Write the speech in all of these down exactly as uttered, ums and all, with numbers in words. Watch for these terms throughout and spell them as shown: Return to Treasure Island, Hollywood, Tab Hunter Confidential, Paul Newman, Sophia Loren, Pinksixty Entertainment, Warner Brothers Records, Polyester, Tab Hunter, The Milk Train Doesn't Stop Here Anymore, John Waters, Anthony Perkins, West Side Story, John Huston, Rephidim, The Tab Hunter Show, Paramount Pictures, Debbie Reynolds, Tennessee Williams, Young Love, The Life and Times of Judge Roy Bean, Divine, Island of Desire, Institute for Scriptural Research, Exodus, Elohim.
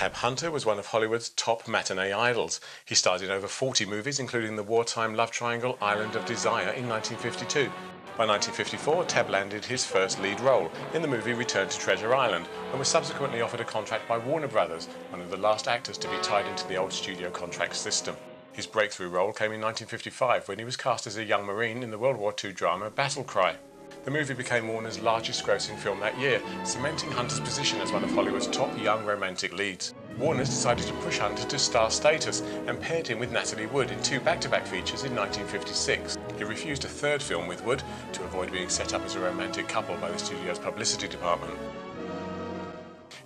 Tab Hunter was one of Hollywood's top matinee idols. He starred in over forty movies, including the wartime love triangle Island of Desire in nineteen fifty-two. By nineteen fifty-four, Tab landed his first lead role in the movie Return to Treasure Island and was subsequently offered a contract by Warner Brothers, one of the last actors to be tied into the old studio contract system. His breakthrough role came in nineteen fifty-five when he was cast as a young Marine in the World War Two drama Battle Cry. The movie became Warner's largest grossing film that year, cementing Hunter's position as one of Hollywood's top young romantic leads. Warner's decided to push Hunter to star status and paired him with Natalie Wood in two back-to-back features in nineteen fifty-six. He refused a third film with Wood to avoid being set up as a romantic couple by the studio's publicity department.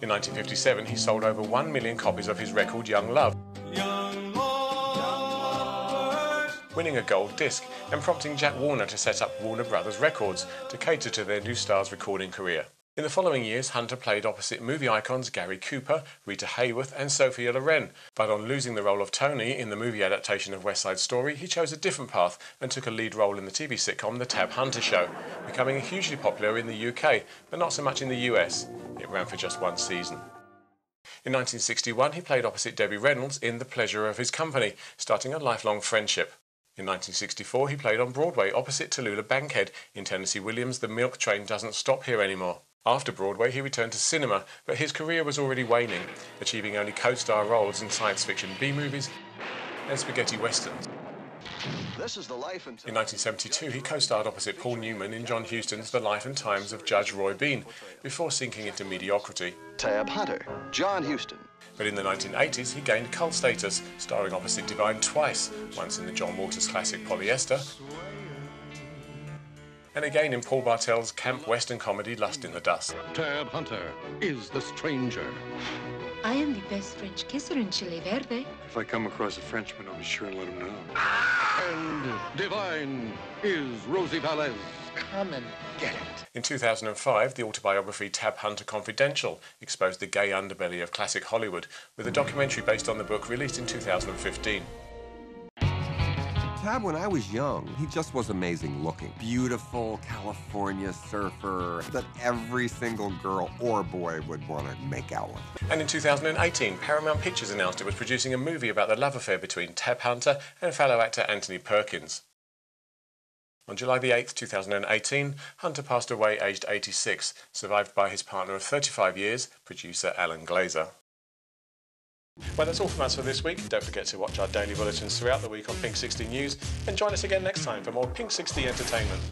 In nineteen fifty-seven, he sold over one million copies of his record Young Love, winning a gold disc and prompting Jack Warner to set up Warner Brothers Records to cater to their new star's recording career. In the following years, Hunter played opposite movie icons Gary Cooper, Rita Hayworth and Sophia Loren, but on losing the role of Tony in the movie adaptation of West Side Story, he chose a different path and took a lead role in the T V sitcom The Tab Hunter Show, becoming hugely popular in the U K, but not so much in the U S. It ran for just one season. In nineteen sixty-one, he played opposite Debbie Reynolds in The Pleasure of His Company, starting a lifelong friendship. In nineteen sixty-four, he played on Broadway opposite Tallulah Bankhead in Tennessee Williams' The Milk Train Doesn't Stop Here Anymore. After Broadway, he returned to cinema, but his career was already waning, achieving only co-star roles in science fiction B-movies and spaghetti westerns. This is the life and in nineteen seventy-two, he co-starred opposite Paul Newman in John Huston's The Life and Times of Judge Roy Bean, before sinking into mediocrity. Tab Hunter, John Huston. But in the nineteen eighties, he gained cult status, starring opposite Divine twice, once in the John Waters classic Polyester, and again in Paul Bartel's camp western comedy Lust in the Dust. Tab Hunter is the stranger. I am the best French kisser in Chile Verde. If I come across a Frenchman, I'll be sure and let him know. And Divine is Rosie Valez. Come and get it. In two thousand five, the autobiography Tab Hunter Confidential exposed the gay underbelly of classic Hollywood with a documentary based on the book released in two thousand fifteen. Tab, when I was young, he just was amazing looking. Beautiful California surfer that every single girl or boy would want to make out with. And in two thousand eighteen, Paramount Pictures announced it was producing a movie about the love affair between Tab Hunter and fellow actor Anthony Perkins. On July the eighth, two thousand eighteen, Hunter passed away aged eighty-six, survived by his partner of thirty-five years, producer Alan Glazer. Well, that's all from us for this week. Don't forget to watch our daily bulletins throughout the week on Pinksixty News and join us again next time for more Pinksixty Entertainment.